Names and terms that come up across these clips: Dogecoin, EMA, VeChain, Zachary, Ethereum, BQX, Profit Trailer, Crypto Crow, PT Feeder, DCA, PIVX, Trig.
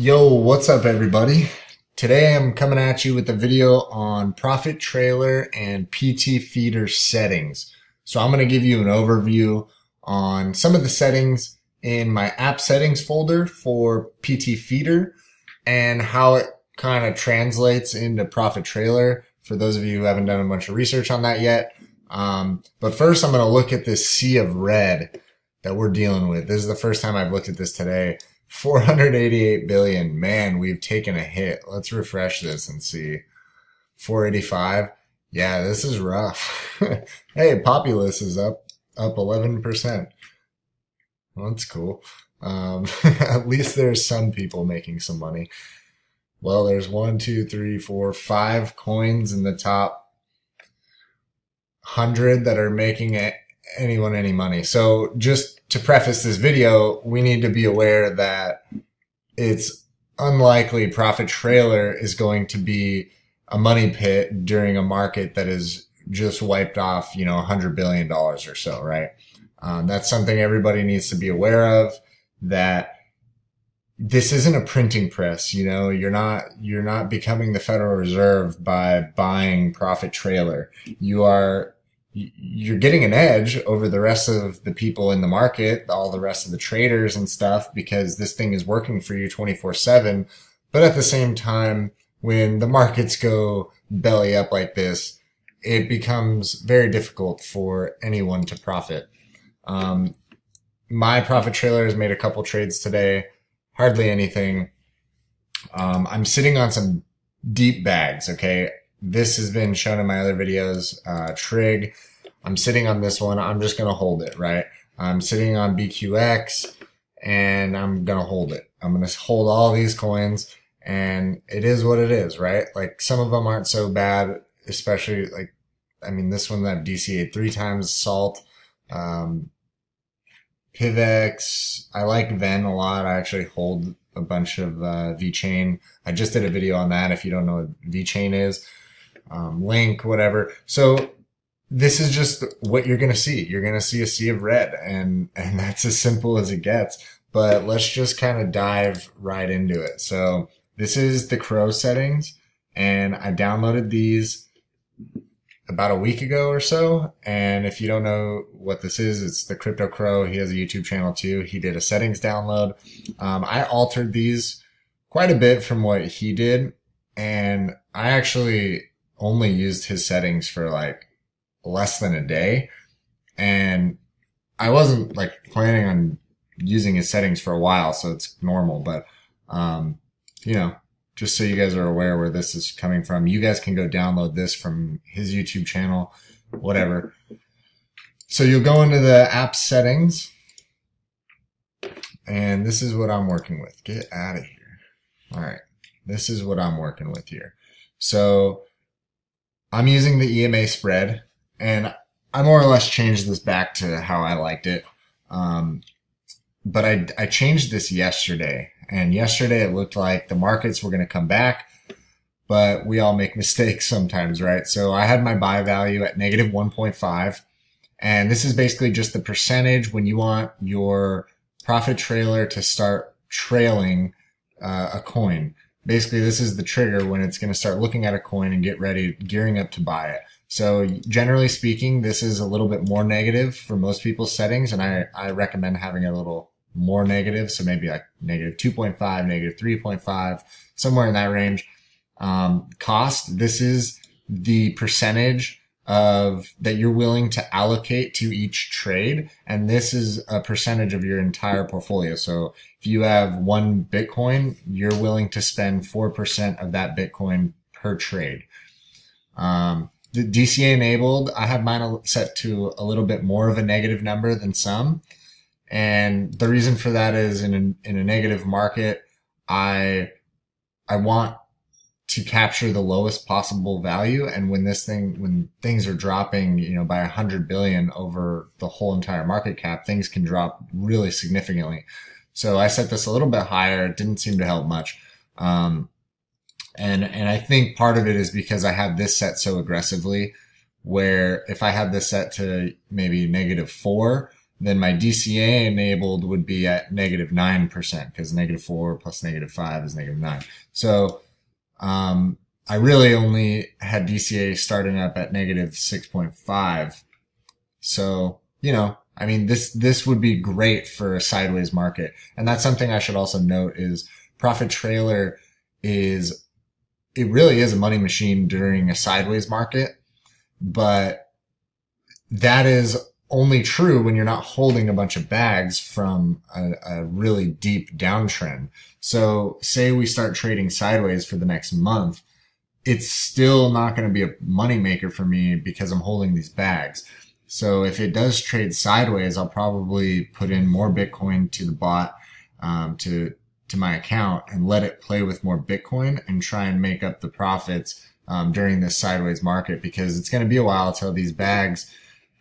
Yo, what's up everybody? Today I'm coming at you with a video on Profit Trailer and PT Feeder settings. So I'm going to give you an overview on some of the settings in my app settings folder for PT Feeder and how it kind of translates into Profit Trailer for those of you who haven't done a bunch of research on that yet. But first I'm going to look at this sea of red that we're dealing with. This is the first time I've looked at this today. 488 billion. Man, we've taken a hit. Let's refresh this and see. 485. Yeah, this is rough. Hey, Populous is up 11%. Well, that's cool. At least there's some people making some money. Well, there's 5 coins in the top 100 that are making it anyone any money. So just to preface this video, we need to be aware that it's unlikely Profit Trailer is going to be a money pit during a market that is just wiped off, you know, $100 billion or so, right? That's something everybody needs to be aware of, that this isn't a printing press. You know, you're not becoming the Federal Reserve by buying Profit Trailer. You're getting an edge over the rest of the people in the market, all the rest of the traders and stuff, because this thing is working for you 24/7. But at the same time, when the markets go belly up like this, it becomes very difficult for anyone to profit. My Profit Trailer has made a couple trades today, hardly anything. I'm sitting on some deep bags, okay? This has been shown in my other videos, Trig. I'm sitting on this one. I'm just going to hold it, right? I'm sitting on BQX and I'm going to hold it. I'm going to hold all these coins, and it is what it is, right? Like, some of them aren't so bad, especially like, I mean, this one that DCA 3 times, Salt, PIVX. I like Ven a lot. I actually hold a bunch of VeChain. I just did a video on that if you don't know what VeChain is. Link, whatever. So this is just what you're going to see. You're going to see a sea of red, and that's as simple as it gets. But let's just kind of dive right into it. So this is the Crow settings, and I downloaded these about a week ago or so. And if you don't know what this is, it's the Crypto Crow. He has a YouTube channel too. He did a settings download. I altered these quite a bit from what he did, and I actually only used his settings for like less than a day. And I wasn't like planning on using his settings for a while, so it's normal. But, you know, just so you guys are aware where this is coming from, you guys can go download this from his YouTube channel, whatever. So you'll go into the app settings, and this is what I'm working with. Get out of here. All right. This is what I'm working with here. So I'm using the EMA spread, and I more or less changed this back to how I liked it. But I changed this yesterday, and yesterday it looked like the markets were going to come back, but we all make mistakes sometimes, right? So I had my buy value at negative 1.5, and this is basically just the percentage when you want your Profit Trailer to start trailing a coin. Basically, this is the trigger when it's going to start looking at a coin and get ready, gearing up to buy it. So generally speaking, this is a little bit more negative for most people's settings, and I recommend having it a little more negative. So maybe like negative 2.5, negative 3.5, somewhere in that range. Cost, this is the percentage of that you're willing to allocate to each trade, and this is a percentage of your entire portfolio. So if you have 1 Bitcoin, you're willing to spend 4% of that Bitcoin per trade. The DCA enabled, I have mine set to a little bit more of a negative number than some, and the reason for that is in a negative market, I want to capture the lowest possible value. And when things are dropping, you know, by 100 billion over the whole entire market cap, things can drop really significantly. So I set this a little bit higher. It didn't seem to help much. And I think part of it is because I had this set so aggressively, where if I had this set to maybe negative 4, Then my DCA enabled would be at -9%, because -4 plus -5 is -9. So, I really only had DCA starting up at -6.5. So, you know, I mean, this would be great for a sideways market. And that's something I should also note is Profit Trailer is, it really is a money machine during a sideways market, but that is only true when you're not holding a bunch of bags from a really deep downtrend. So say we start trading sideways for the next month, it's still not going to be a moneymaker for me because I'm holding these bags. So if it does trade sideways, I'll probably put in more Bitcoin to the bot, to my account and let it play with more Bitcoin and try and make up the profits, during this sideways market, because it's going to be a while till these bags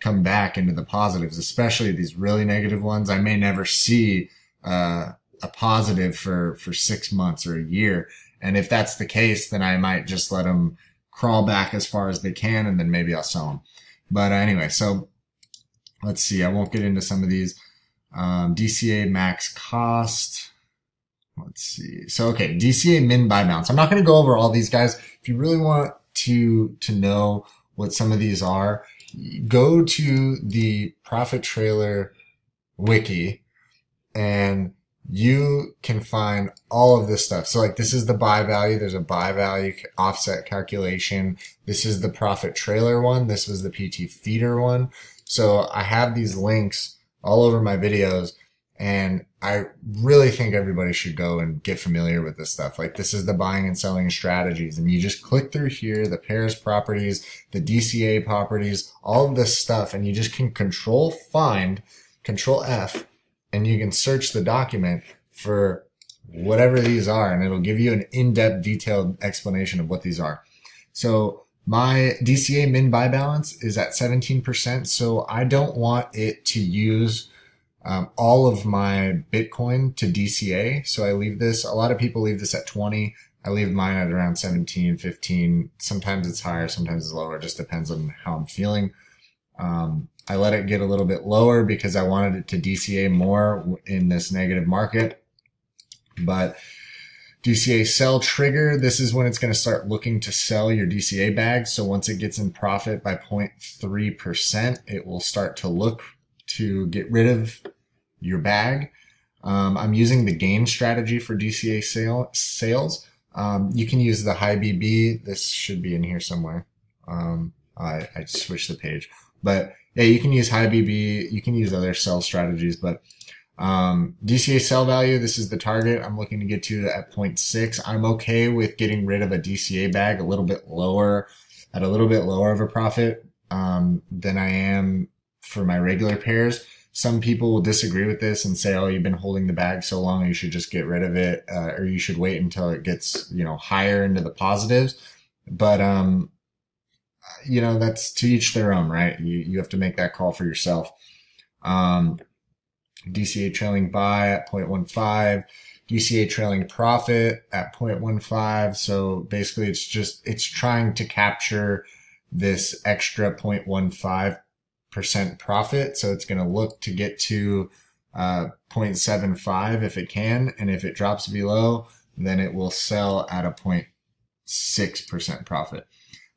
come back into the positives, especially these really negative ones. I may never see, a positive for 6 months or a year. And if that's the case, then I might just let them crawl back as far as they can, and then maybe I'll sell them. But anyway, so let's see. I won't get into some of these. DCA max cost. Let's see. So, okay, DCA min buy balance. I'm not going to go over all these guys. If you really want to know what some of these are, go to the Profit Trailer wiki and you can find all of this stuff. So like, this is the buy value. There's a buy value offset calculation. This is the Profit Trailer one. This was the PT feeder one. So I have these links all over my videos, and I really think everybody should go and get familiar with this stuff. Like, this is the buying and selling strategies, and you just click through here, the pairs properties, the DCA properties, all of this stuff, and you just can control find, control F, and you can search the document for whatever these are, and it'll give you an in-depth detailed explanation of what these are. So my DCA min buy balance is at 17%. So I don't want it to use all of my Bitcoin to DCA. So I leave this, a lot of people leave this at 20. I leave mine at around 17, 15. Sometimes it's higher, sometimes it's lower. It just depends on how I'm feeling. I let it get a little bit lower because I wanted it to DCA more in this negative market. But DCA sell trigger, this is when it's going to start looking to sell your DCA bags. So once it gets in profit by 0.3%, it will start to look to get rid of your bag. I'm using the gain strategy for DCA sales. You can use the high BB. This should be in here somewhere. I switched the page. But yeah, you can use high BB, you can use other sell strategies, but DCA sell value, this is the target I'm looking to get to at 0.6. I'm okay with getting rid of a DCA bag a little bit lower, at a little bit lower of a profit than I am for my regular pairs. Some people will disagree with this and say, oh, you've been holding the bag so long, you should just get rid of it, or you should wait until it gets, you know, higher into the positives. But you know, that's to each their own, right? You have to make that call for yourself. DCA trailing buy at 0.15, DCA trailing profit at 0.15. So basically it's trying to capture this extra 0.15% profit. So it's going to look to get to 0.75 if it can. And if it drops below, then it will sell at a 0.6% profit.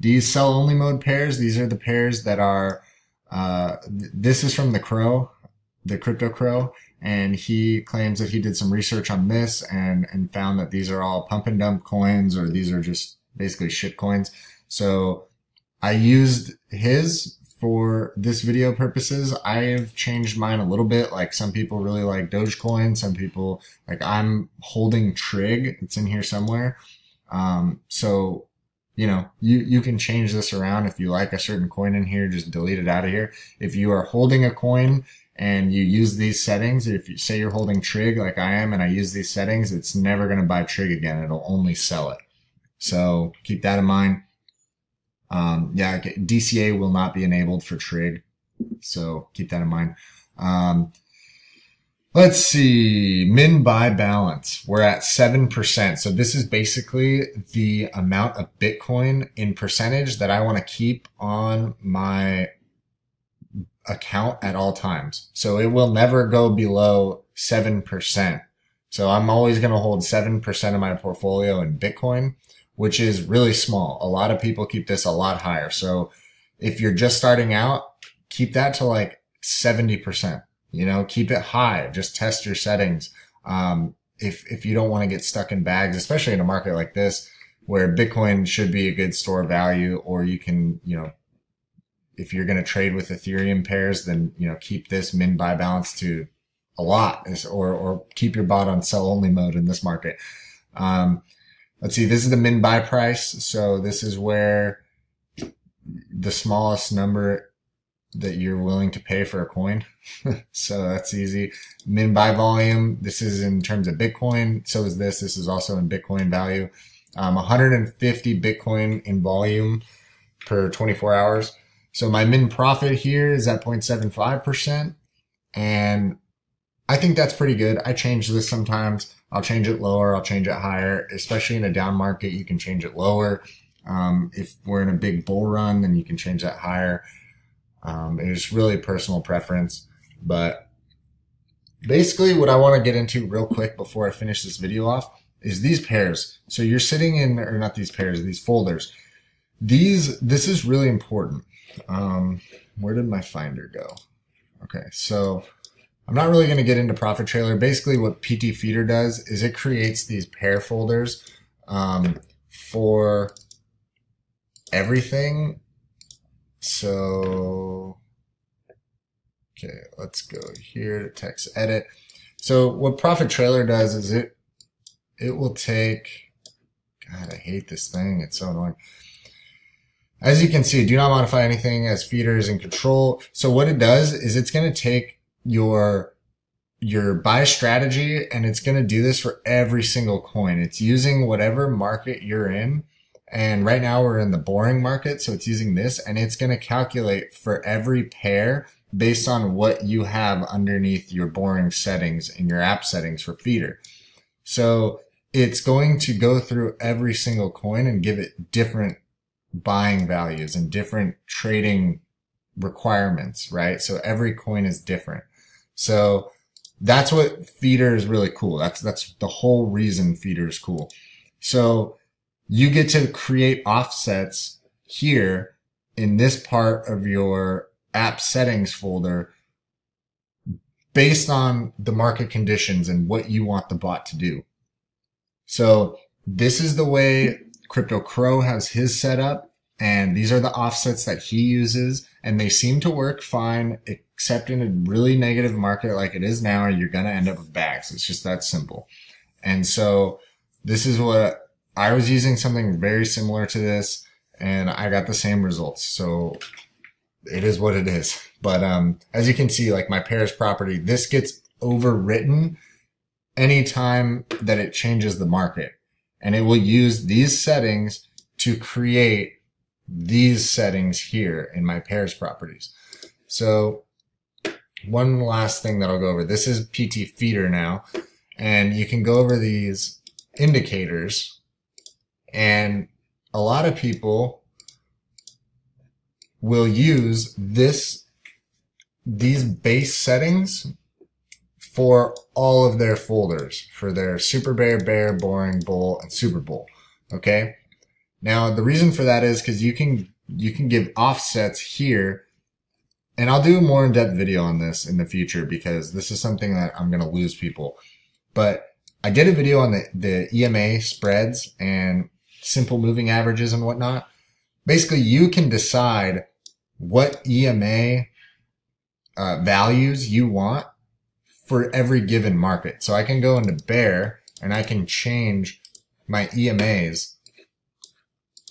These sell only mode pairs, these are the pairs that are, this is from the Crow, the Crypto Crow, and he claims that he did some research on this and found that these are all pump and dump coins, or these are just basically shit coins. So I used his for this video purposes. I've changed mine a little bit. Like, some people really like Dogecoin, some people, like, I'm holding Trig, it's in here somewhere. So you know, you can change this around. If you like a certain coin in here, just delete it out of here. If you are holding a coin and you use these settings, if you say you're holding Trig like I am and I use these settings, it's never going to buy Trig again. It'll only sell it. So keep that in mind. Yeah, DCA will not be enabled for Trig. So keep that in mind. Let's see, min buy balance. We're at 7%. So this is basically the amount of Bitcoin in percentage that I want to keep on my account at all times. So it will never go below 7%. So I'm always going to hold 7% of my portfolio in Bitcoin, which is really small. A lot of people keep this a lot higher. So if you're just starting out, keep that to like 70%, you know, keep it high. Just test your settings. If you don't want to get stuck in bags, especially in a market like this where Bitcoin should be a good store of value, or you can, you know, if you're going to trade with Ethereum pairs, then, you know, keep this min buy balance to a lot, or keep your bot on sell only mode in this market. Let's see. This is the min buy price. So this is where the smallest number that you're willing to pay for a coin. So that's easy. Min buy volume. This is in terms of Bitcoin. So is this. This is also in Bitcoin value. 150 Bitcoin in volume per 24 hours. So my min profit here is at 0.75%. And I think that's pretty good. I change this sometimes. I'll change it lower. I'll change it higher. Especially in a down market, you can change it lower. If we're in a big bull run, then you can change that higher. It's really personal preference, but basically what I want to get into real quick before I finish this video off is these pairs. So you're sitting in, or not these pairs, these folders. This is really important. Where did my finder go? Okay. So I'm not really going to get into Profit Trailer. Basically what PT Feeder does is it creates these pair folders, for everything. So, okay, let's go here to text edit. So what Profit Trailer does is it will take, God, I hate this thing. It's so annoying. As you can see, do not modify anything as feeder is in control. So what it does is it's going to take your buy strategy, and it's going to do this for every single coin. It's using whatever market you're in. And right now we're in the boring market, so it's using this, and it's going to calculate for every pair based on what you have underneath your boring settings in your app settings for feeder. So it's going to go through every single coin and give it different buying values and different trading requirements, right? So every coin is different. So that's what feeder is really cool. That's the whole reason feeder is cool. So you get to create offsets here in this part of your app settings folder based on the market conditions and what you want the bot to do. So this is the way Crypto Crow has his setup, and these are the offsets that he uses, and they seem to work fine, except in a really negative market like it is now, you're going to end up with bags. It's just that simple. And so this is what I was using, something very similar to this, and I got the same results. So it is what it is. But as you can see, like my pairs property, this gets overwritten anytime that it changes the market. And it will use these settings to create these settings here in my pairs properties. So one last thing that I'll go over. This is PT Feeder now, and you can go over these indicators. And a lot of people will use these base settings for all of their folders, for their super bear, boring, bull, and super bull. Okay. Now the reason for that is because you can give offsets here, and I'll do a more in-depth video on this in the future because this is something that I'm going to lose people. But I did a video on the EMA spreads and simple moving averages and whatnot. Basically, you can decide what EMA values you want for every given market. So I can go into bear and I can change my EMAs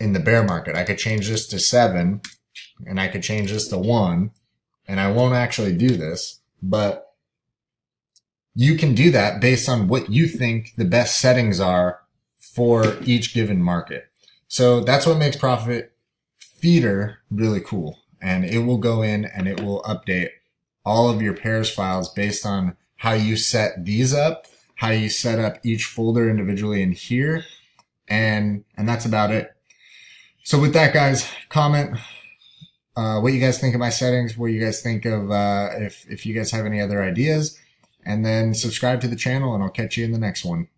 in the bear market. I could change this to 7, and I could change this to 1, and I won't actually do this, but you can do that based on what you think the best settings are for each given market. So that's what makes Profit Feeder really cool. And it will go in and it will update all of your pairs files based on how you set these up, how you set up each folder individually in here. And that's about it. So with that, guys, comment, what you guys think of my settings, what you guys think of, if you guys have any other ideas, and then subscribe to the channel, and I'll catch you in the next one.